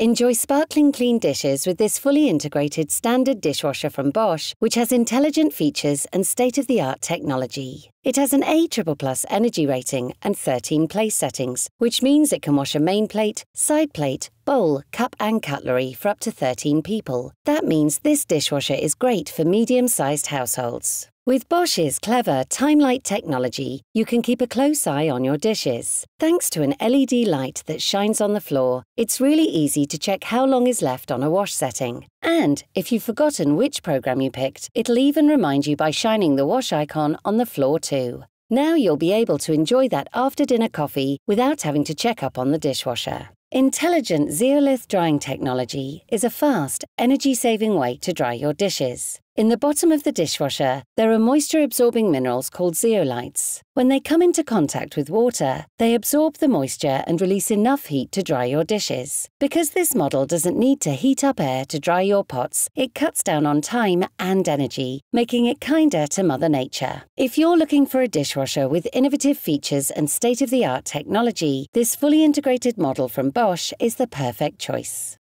Enjoy sparkling clean dishes with this fully integrated standard dishwasher from Bosch, which has intelligent features and state-of-the-art technology. It has an A++ energy rating and 13 place settings, which means it can wash a main plate, side plate, bowl, cup and cutlery for up to 13 people. That means this dishwasher is great for medium-sized households. With Bosch's clever Time Light technology, you can keep a close eye on your dishes. Thanks to an LED light that shines on the floor, it's really easy to check how long is left on a wash setting. And if you've forgotten which program you picked, it'll even remind you by shining the wash icon on the floor too. Now you'll be able to enjoy that after-dinner coffee without having to check up on the dishwasher. Intelligent Zeolith drying technology is a fast, energy-saving way to dry your dishes. In the bottom of the dishwasher, there are moisture-absorbing minerals called zeolites. When they come into contact with water, they absorb the moisture and release enough heat to dry your dishes. Because this model doesn't need to heat up air to dry your pots, it cuts down on time and energy, making it kinder to Mother Nature. If you're looking for a dishwasher with innovative features and state-of-the-art technology, this fully integrated model from Bosch is the perfect choice.